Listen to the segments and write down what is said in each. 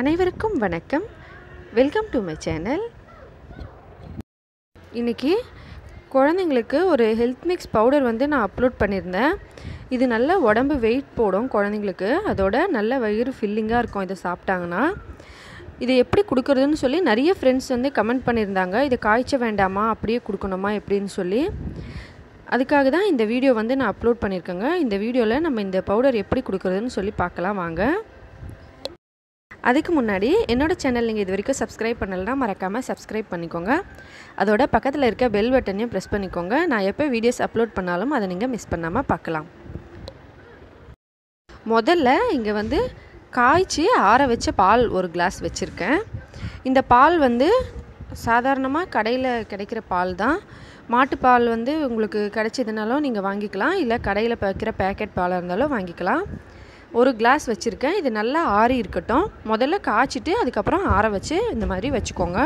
அனைவருக்கும் வணக்கம். Welcome to my channel. இன்றைக்கி குழந்தைங்களுக்கு ஒரு ஹெல்த் மிக்ஸ் பவுடர் வந்து நான் அப்லோட் பண்ணியிருந்தேன். இது நல்லா உடம்பு வெயிட் போடும் குழந்தைங்களுக்கு, அதோட நல்ல வயிறு ஃபில்லிங்காக இருக்கும் இதை சாப்பிட்டாங்கன்னா. இது எப்படி கொடுக்குறதுன்னு சொல்லி நிறைய ஃப்ரெண்ட்ஸ் வந்து கமெண்ட் பண்ணியிருந்தாங்க. இதை காய்ச்ச வேண்டாமா, அப்படியே கொடுக்கணுமா எப்படின்னு சொல்லி. அதுக்காக தான் இந்த வீடியோ வந்து நான் அப்லோட் பண்ணியிருக்கேங்க. இந்த வீடியோவில் நம்ம இந்த பவுடர் எப்படி கொடுக்குறதுன்னு சொல்லி பார்க்கலாம் வாங்க. அதுக்கு முன்னாடி என்னோடய சேனல் நீங்கள் இது வரைக்கும் சப்ஸ்கிரைப் பண்ணலைன்னா மறக்காமல் சப்ஸ்கிரைப் பண்ணிக்கோங்க. அதோட பக்கத்தில் இருக்க பெல் பட்டனையும் ப்ரெஸ் பண்ணிக்கோங்க. நான் எப்போ வீடியோஸ் அப்லோட் பண்ணாலும் அதை நீங்கள் மிஸ் பண்ணாமல் பார்க்கலாம். முதல்ல இங்கே வந்து காய்ச்சி ஆற வச்ச பால் ஒரு கிளாஸ் வச்சுருக்கேன். இந்த பால் வந்து சாதாரணமாக கடையில் கிடைக்கிற பால் தான். மாட்டுப்பால் வந்து உங்களுக்கு கிடைச்சதுனாலும் நீங்கள் வாங்கிக்கலாம், இல்லை கடையில் வைக்கிற பேக்கெட் பாலாக இருந்தாலும் வாங்கிக்கலாம். ஒரு கிளாஸ் வச்சுருக்கேன். இது நல்லா ஆறி இருக்கட்டும். முதல்ல காய்ச்சிட்டு அதுக்கப்புறம் ஆற வச்சு இந்த மாதிரி வச்சுக்கோங்க.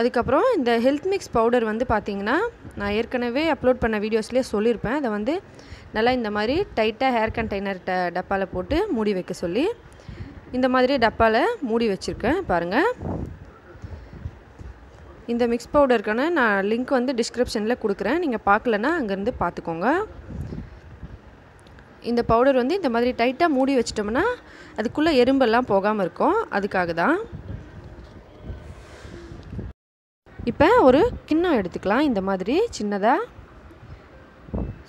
அதுக்கப்புறம் இந்த ஹெல்த் மிக்ஸ் பவுடர் வந்து பார்த்திங்கன்னா, நான் ஏற்கனவே அப்லோட் பண்ண வீடியோஸ்லேயே சொல்லியிருப்பேன். அதை வந்து நல்லா இந்த மாதிரி டைட்டாக ஹேர் கண்டெய்னர் டப்பாவில் போட்டு மூடி வைக்க சொல்லி இந்த மாதிரி டப்பாவில் மூடி வச்சுருக்கேன் பாருங்கள். இந்த மிக்ஸ் பவுடருக்கான நான் லிங்க் வந்து டிஸ்கிரிப்ஷனில் கொடுக்குறேன். நீங்கள் பார்க்கலன்னா அங்கேருந்து பார்த்துக்கோங்க. இந்த பவுடர் வந்து இந்த மாதிரி டைட்டாக மூடி வச்சிட்டோம்னா அதுக்குள்ளே எறும்பெல்லாம் போகாமல் இருக்கும், அதுக்காக தான். இப்போ ஒரு கிண்ணம் எடுத்துக்கலாம். இந்த மாதிரி சின்னதாக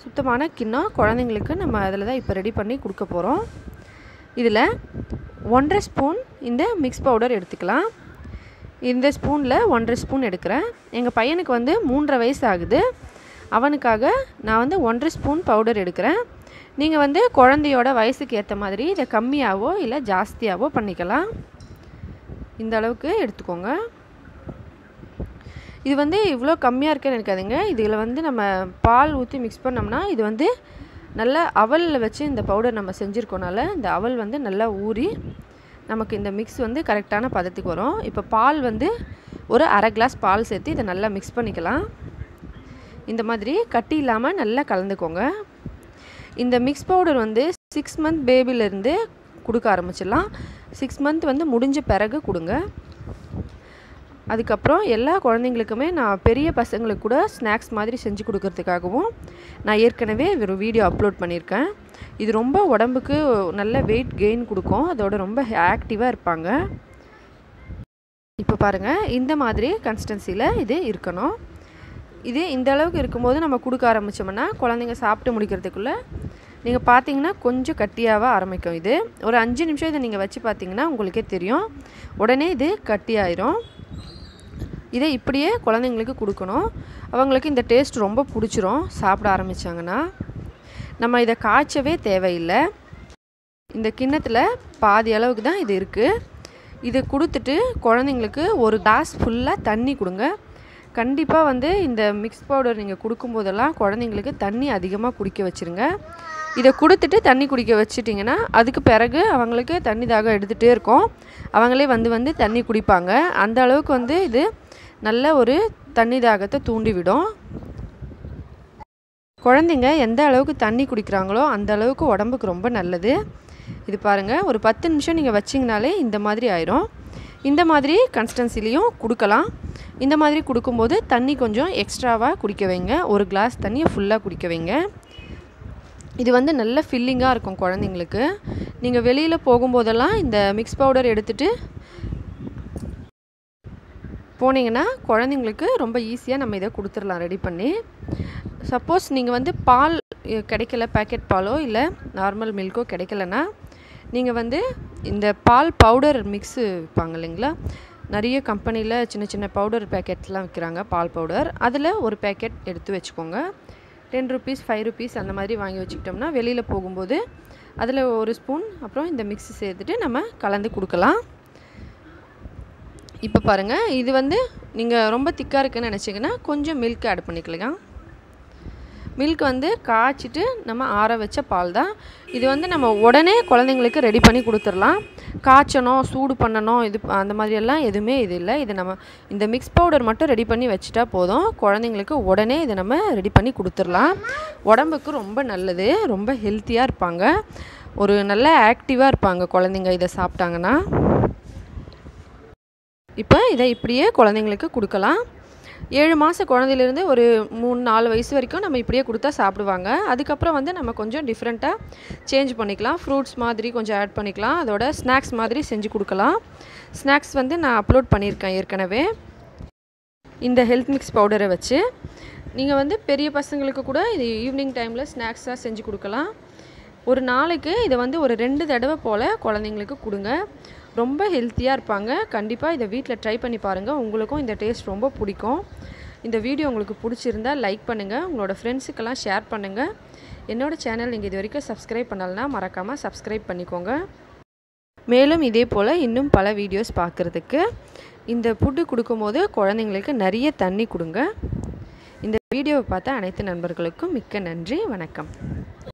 சுத்தமான கிண்ணம் குழந்தைங்களுக்கு நம்ம அதில் தான் இப்போ ரெடி பண்ணி கொடுக்க போகிறோம். இதில் 1.5 ஸ்பூன் இந்த மிக்ஸ் பவுடர் எடுத்துக்கலாம். இந்த ஸ்பூனில் 1.5 ஸ்பூன் எடுக்கிறேன். எங்கள் பையனுக்கு வந்து 3.5 வயசு ஆகுது. அவனுக்காக நான் வந்து 1.5 ஸ்பூன் பவுடர் எடுக்கிறேன். நீங்கள் வந்து குழந்தையோட வயசுக்கு ஏற்ற மாதிரி இதை கம்மியாகவோ இல்லை ஜாஸ்தியாகவோ பண்ணிக்கலாம். இந்த அளவுக்கு எடுத்துக்கோங்க. இது வந்து இவ்வளோ கம்மியாக இருக்குன்னு இருக்காதுங்க. இதில் வந்து நம்ம பால் ஊற்றி மிக்ஸ் பண்ணோம்னா இது வந்து நல்லா அவலில் வச்சு இந்த பவுடர் நம்ம செஞ்சுருக்கோனால இந்த அவல் வந்து நல்லா ஊறி நமக்கு இந்த மிக்ஸ் வந்து கரெக்டான பதத்துக்கு வரும். இப்போ பால் வந்து ஒரு 1/2 கிளாஸ் பால் சேர்த்து இதை நல்லா மிக்ஸ் பண்ணிக்கலாம். இந்த மாதிரி கட்டி இல்லாமல் நல்லா கலந்துக்கோங்க. இந்த மிக்ஸ் பவுடர் வந்து 6 மந்த் பேபிலேருந்து கொடுக்க ஆரம்பிச்சிடலாம். 6 மந்த் வந்து முடிஞ்ச பிறகு கொடுங்க. அதுக்கப்புறம் எல்லா குழந்தைங்களுக்குமே நான் பெரிய பசங்களுக்கு கூட ஸ்நாக்ஸ் மாதிரி செஞ்சு கொடுக்கறதுக்காகவும் நான் ஏற்கனவே ஒரு வீடியோ அப்லோட் பண்ணியிருக்கேன். இது ரொம்ப உடம்புக்கு நல்ல வெயிட் கெயின் கொடுக்கும், அதோட ரொம்ப ஆக்டிவாக இருப்பாங்க. இப்போ பாருங்கள், இந்த மாதிரி கன்சிஸ்டன்சியில் இது இருக்கணும். இதே இந்த அளவுக்கு இருக்கும்போது நம்ம கொடுக்க ஆரம்பித்தோம்னா குழந்தைங்க சாப்பிட்டு முடிக்கிறதுக்குள்ளே நீங்கள் பார்த்தீங்கன்னா கொஞ்சம் கட்டியாக ஆரம்பிக்கும். இது ஒரு 5 நிமிஷம் இதை நீங்கள் வச்சு பார்த்தீங்கன்னா உங்களுக்கே தெரியும், உடனே இது கட்டியாயிரும். இதை இப்படியே குழந்தைங்களுக்கு கொடுக்கணும். அவங்களுக்கு இந்த டேஸ்ட் ரொம்ப பிடிச்சிரும். சாப்பிட ஆரம்பித்தாங்கன்னா நம்ம இதை காய்ச்சவே தேவையில்லை. இந்த கிண்ணத்தில் பாதி அளவுக்கு தான் இது இருக்குது. இதை கொடுத்துட்டு குழந்தைங்களுக்கு ஒரு கிளாஸ் ஃபுல்லாக தண்ணி கொடுங்க. கண்டிப்பாக வந்து இந்த மிக்ஸ் பவுடர் நீங்கள் கொடுக்கும்போதெல்லாம் குழந்தைங்களுக்கு தண்ணி அதிகமாக குடிக்க வச்சுருங்க. இதை கொடுத்துட்டு தண்ணி குடிக்க வச்சுட்டிங்கன்னா அதுக்கு பிறகு அவங்களுக்கு தண்ணி தாகம் எடுத்துகிட்டே இருக்கும். அவங்களே வந்து தண்ணி குடிப்பாங்க. அந்த அளவுக்கு வந்து இது நல்ல ஒரு தண்ணி தாகத்தை தூண்டிவிடும். குழந்தைங்க எந்த அளவுக்கு தண்ணி குடிக்கிறாங்களோ அந்த அளவுக்கு உடம்புக்கு ரொம்ப நல்லது. இது பாருங்கள், ஒரு 10 நிமிஷம் நீங்கள் வச்சிங்கனாலே இந்த மாதிரி ஆயிரும். இந்த மாதிரி கன்சிஸ்டன்சிலையும் கொடுக்கலாம். இந்த மாதிரி கொடுக்கும்போது தண்ணி கொஞ்சம் எக்ஸ்ட்ராவாக குடிக்க வைங்க. 1 கிளாஸ் தண்ணியை ஃபுல்லாக குடிக்க வைங்க. இது வந்து நல்ல ஃபில்லிங்காக இருக்கும் குழந்தைங்களுக்கு. நீங்கள் வெளியில் போகும்போதெல்லாம் இந்த மிக்ஸ் பவுடர் எடுத்துகிட்டு போனீங்கன்னா குழந்தைங்களுக்கு ரொம்ப ஈஸியாக நம்ம இதை கொடுத்துடலாம் ரெடி பண்ணி. சப்போஸ் நீங்கள் வந்து பால் கிடைக்கல, பேக்கெட் பாலோ இல்லை நார்மல் மில்கோ கிடைக்கலன்னா நீங்கள் வந்து இந்த பால் பவுடர் மிக்ஸு விற்பாங்க இல்லைங்களா, நிறைய கம்பெனியில் சின்ன சின்ன பவுடர் பேக்கெட்லாம் விற்கிறாங்க பால் பவுடர். அதில் ஒரு பேக்கெட் எடுத்து வச்சுக்கோங்க. 10 ரூபீஸ் 5 ரூபீஸ் அந்த மாதிரி வாங்கி வச்சுக்கிட்டோம்னா வெளியில் போகும்போது அதில் 1 ஸ்பூன் அப்புறம் இந்த மிக்ஸு சேர்த்துட்டு நம்ம கலந்து கொடுக்கலாம். இப்போ பாருங்கள், இது வந்து நீங்கள் ரொம்ப திக்காக இருக்குன்னு நினச்சிங்கன்னா கொஞ்சம் மில்க் ஆட் பண்ணிக்கலாம். மில்க் வந்து காய்ச்சிட்டு நம்ம ஆற வச்ச பால் தான். இது வந்து நம்ம உடனே குழந்தைங்களுக்கு ரெடி பண்ணி கொடுத்துடலாம். காய்ச்சணும், சூடு பண்ணணும், இது அந்த மாதிரியெல்லாம் எதுவுமே இது இல்லை. இது நம்ம இந்த மிக்ஸ் பவுடர் மட்டும் ரெடி பண்ணி வச்சுட்டா போதும். குழந்தைங்களுக்கு உடனே இதை நம்ம ரெடி பண்ணி கொடுத்துடலாம். உடம்புக்கு ரொம்ப நல்லது, ரொம்ப ஹெல்த்தியாக இருப்பாங்க. ஒரு நல்ல ஆக்டிவாக இருப்பாங்க குழந்தைங்க இதை சாப்பிட்டாங்கன்னா. இப்போ இதை இப்படியே குழந்தைங்களுக்கு கொடுக்கலாம். 7 மாத குழந்தையிலேருந்து ஒரு 3-4 வயசு வரைக்கும் நம்ம இப்படியே கொடுத்தா சாப்பிடுவாங்க. அதுக்கப்புறம் வந்து நம்ம கொஞ்சம் டிஃப்ரெண்ட்டாக சேஞ்ச் பண்ணிக்கலாம், ஃப்ரூட்ஸ் மாதிரி கொஞ்சம் ஆட் பண்ணிக்கலாம், அதோட ஸ்நாக்ஸ் மாதிரி செஞ்சு கொடுக்கலாம். ஸ்நாக்ஸ் வந்து நான் அப்லோட் பண்ணியிருக்கேன் ஏற்கனவே. இந்த ஹெல்த் மிக்ஸ் பவுடரை வச்சு நீங்கள் வந்து பெரிய பசங்களுக்கு கூட இது ஈவினிங் டைமில் ஸ்நாக்ஸாக செஞ்சு கொடுக்கலாம். ஒரு நாளைக்கு இதை வந்து ஒரு 2 தடவை போல் குழந்தைங்களுக்கு கொடுங்க. ரொம்ப ஹெல்த்தியாக இருப்பாங்க. கண்டிப்பாக இதை வீட்டில் ட்ரை பண்ணி பாருங்கள், உங்களுக்கும் இந்த டேஸ்ட் ரொம்ப பிடிக்கும். இந்த வீடியோ உங்களுக்கு பிடிச்சிருந்தால் லைக் பண்ணுங்கள், உங்களோட ஃப்ரெண்ட்ஸுக்கெல்லாம் ஷேர் பண்ணுங்கள். என்னோடய சேனல் நீங்கள் இது வரைக்கும் சப்ஸ்கிரைப் பண்ணலைன்னா மறக்காமல் சப்ஸ்கிரைப் பண்ணிக்கோங்க. மேலும் இதே போல் இன்னும் பல வீடியோஸ் பார்க்குறதுக்கு இந்த ஃபுட்டு கொடுக்கும்போது குழந்தைங்களுக்கு நிறைய தண்ணி கொடுங்க. இந்த வீடியோவை பார்த்த அனைத்து நண்பர்களுக்கும் மிக்க நன்றி. வணக்கம்.